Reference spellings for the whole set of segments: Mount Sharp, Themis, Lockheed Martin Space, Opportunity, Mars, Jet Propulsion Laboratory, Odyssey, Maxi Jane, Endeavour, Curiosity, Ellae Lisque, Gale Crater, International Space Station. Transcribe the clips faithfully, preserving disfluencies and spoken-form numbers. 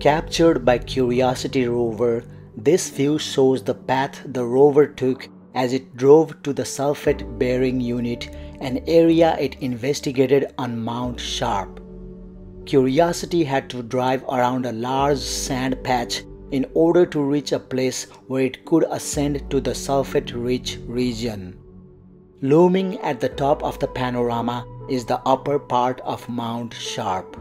Captured by Curiosity rover, this view shows the path the rover took as it drove to the sulfate bearing unit, an area it investigated on Mount Sharp. Curiosity had to drive around a large sand patch in order to reach a place where it could ascend to the sulfate-rich region. Looming at the top of the panorama is the upper part of Mount Sharp.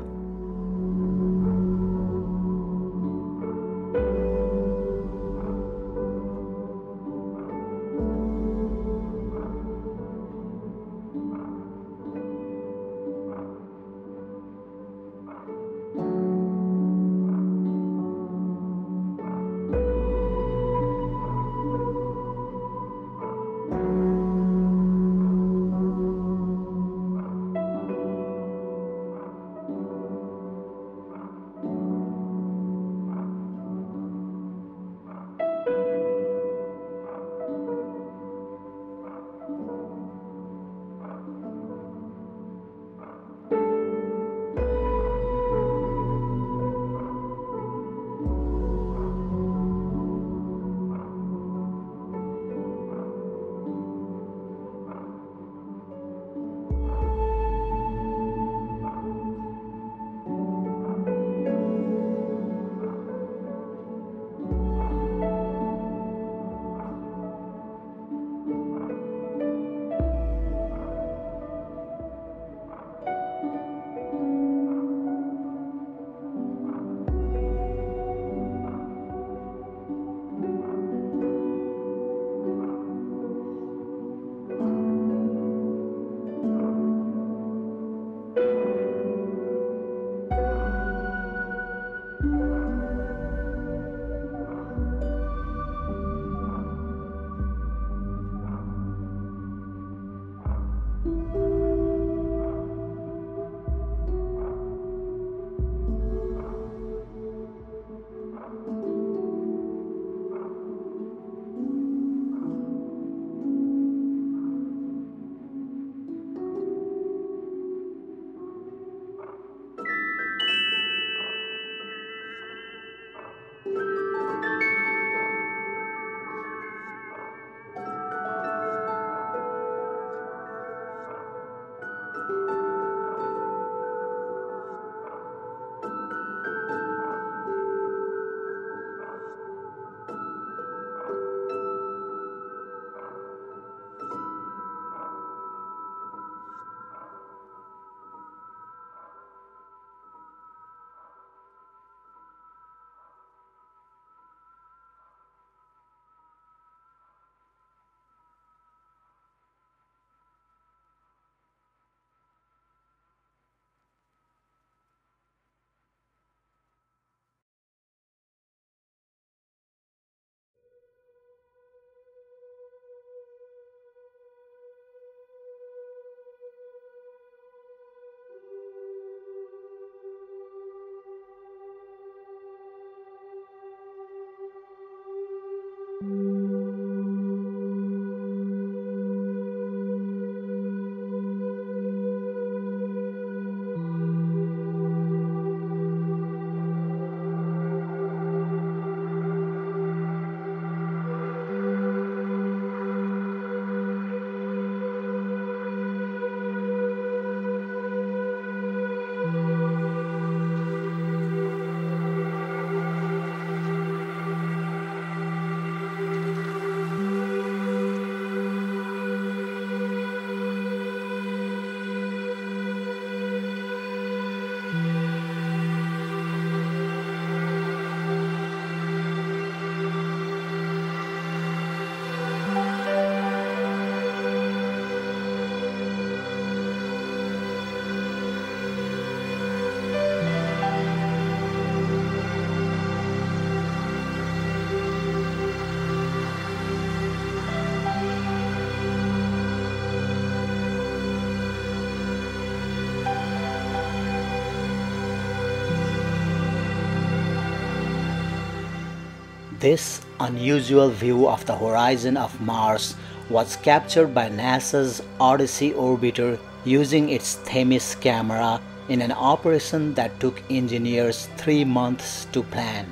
This unusual view of the horizon of Mars was captured by NASA's Odyssey orbiter using its Themis camera in an operation that took engineers three months to plan.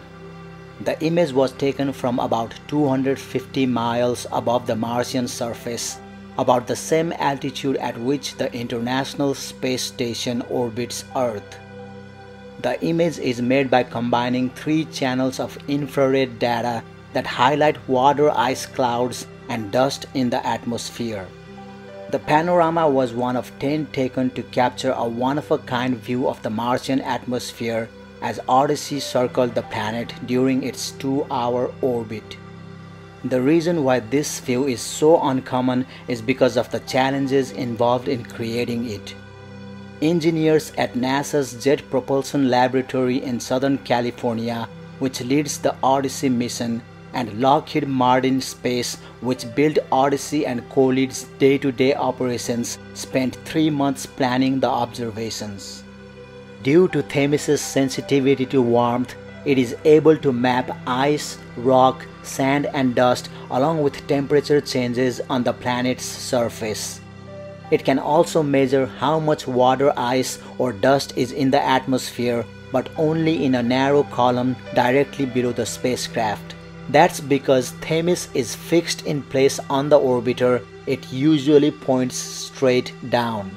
The image was taken from about two hundred fifty miles above the Martian surface, about the same altitude at which the International Space Station orbits Earth. The image is made by combining three channels of infrared data that highlight water ice clouds and dust in the atmosphere. The panorama was one of ten taken to capture a one-of-a-kind view of the Martian atmosphere as Odyssey circled the planet during its two-hour orbit. The reason why this view is so uncommon is because of the challenges involved in creating it. Engineers at NASA's Jet Propulsion Laboratory in Southern California, which leads the Odyssey mission, and Lockheed Martin Space, which built Odyssey and co-leads day-to-day operations, spent three months planning the observations. Due to Themis's sensitivity to warmth, it is able to map ice, rock, sand and dust along with temperature changes on the planet's surface. It can also measure how much water, ice or dust is in the atmosphere, but only in a narrow column directly below the spacecraft. That's because Themis is fixed in place on the orbiter, it usually points straight down.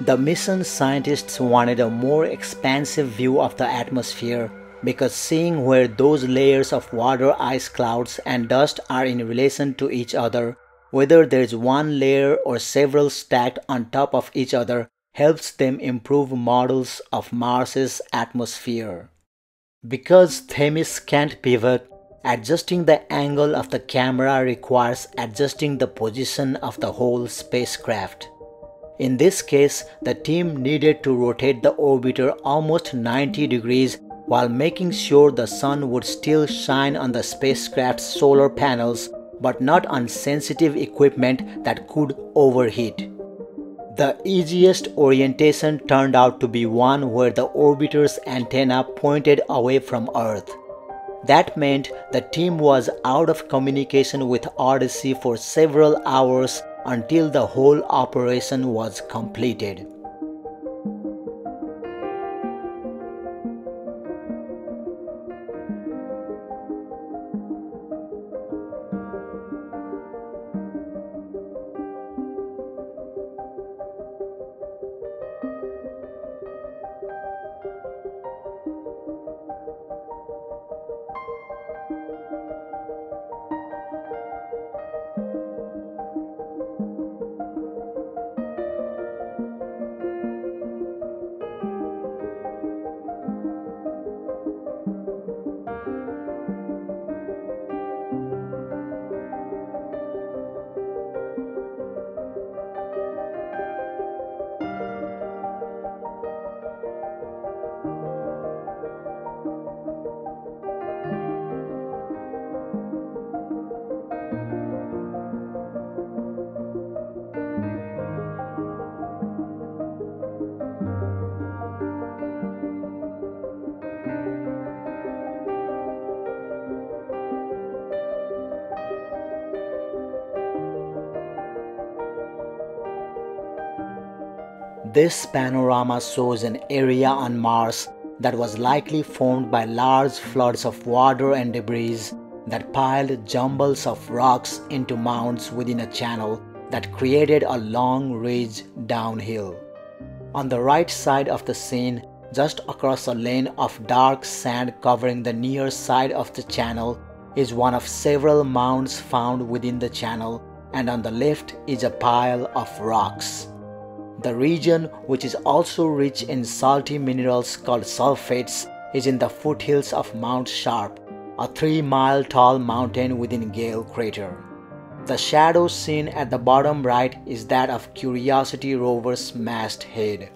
The mission scientists wanted a more expansive view of the atmosphere, because seeing where those layers of water, ice clouds and dust are in relation to each other, whether there's one layer or several stacked on top of each other, helps them improve models of Mars's atmosphere. Because Themis can't pivot, adjusting the angle of the camera requires adjusting the position of the whole spacecraft. In this case, the team needed to rotate the orbiter almost ninety degrees while making sure the sun would still shine on the spacecraft's solar panels, but not on sensitive equipment that could overheat. The easiest orientation turned out to be one where the orbiter's antenna pointed away from Earth. That meant the team was out of communication with Odyssey for several hours until the whole operation was completed. This panorama shows an area on Mars that was likely formed by large floods of water and debris that piled jumbles of rocks into mounds within a channel that created a long ridge downhill. On the right side of the scene, just across a lane of dark sand covering the near side of the channel, is one of several mounds found within the channel, and on the left is a pile of rocks. The region, which is also rich in salty minerals called sulfates, is in the foothills of Mount Sharp, a three-mile-tall mountain within Gale Crater. The shadow seen at the bottom right is that of Curiosity rover's masthead.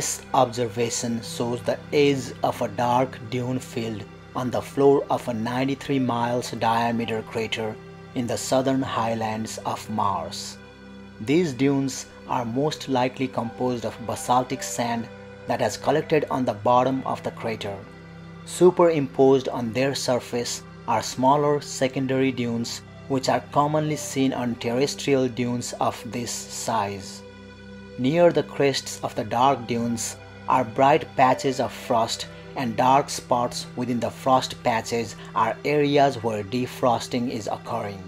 This observation shows the edge of a dark dune field on the floor of a ninety-three miles diameter crater in the southern highlands of Mars. These dunes are most likely composed of basaltic sand that has collected on the bottom of the crater. Superimposed on their surface are smaller secondary dunes which are commonly seen on terrestrial dunes of this size. Near the crests of the dark dunes are bright patches of frost, and dark spots within the frost patches are areas where defrosting is occurring.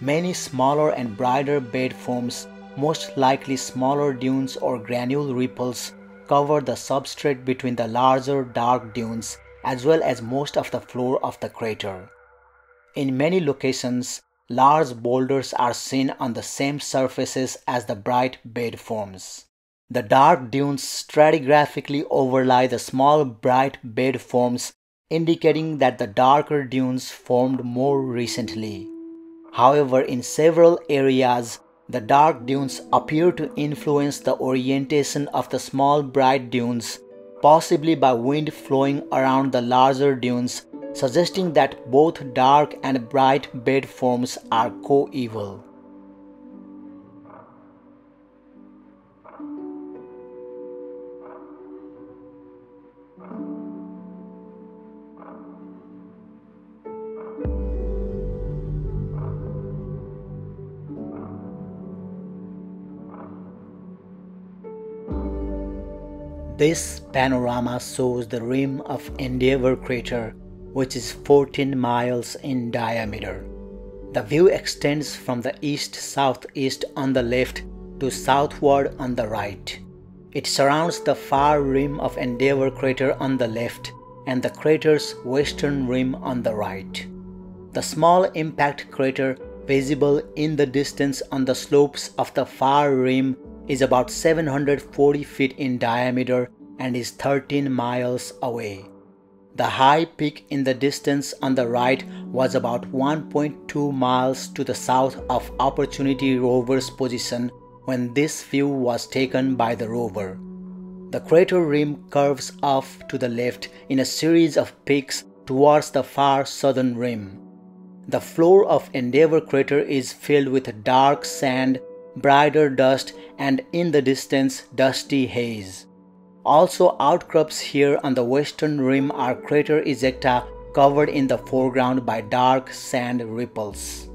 Many smaller and brighter bed forms, most likely smaller dunes or granule ripples, cover the substrate between the larger dark dunes as well as most of the floor of the crater. In many locations, large boulders are seen on the same surfaces as the bright bed forms. The dark dunes stratigraphically overlie the small bright bed forms, indicating that the darker dunes formed more recently. However, in several areas, the dark dunes appear to influence the orientation of the small bright dunes, possibly by wind flowing around the larger dunes, suggesting that both dark and bright bed forms are coeval. This panorama shows the rim of Endeavour crater, which is fourteen miles in diameter. The view extends from the east-southeast on the left to southward on the right. It surrounds the far rim of Endeavour crater on the left and the crater's western rim on the right. The small impact crater visible in the distance on the slopes of the far rim is about seven hundred forty feet in diameter and is thirteen miles away. The high peak in the distance on the right was about one point two miles to the south of Opportunity rover's position when this view was taken by the rover. The crater rim curves off to the left in a series of peaks towards the far southern rim. The floor of Endeavour crater is filled with dark sand, brighter dust, and in the distance, dusty haze. Also, outcrops here on the western rim are crater ejecta covered in the foreground by dark sand ripples.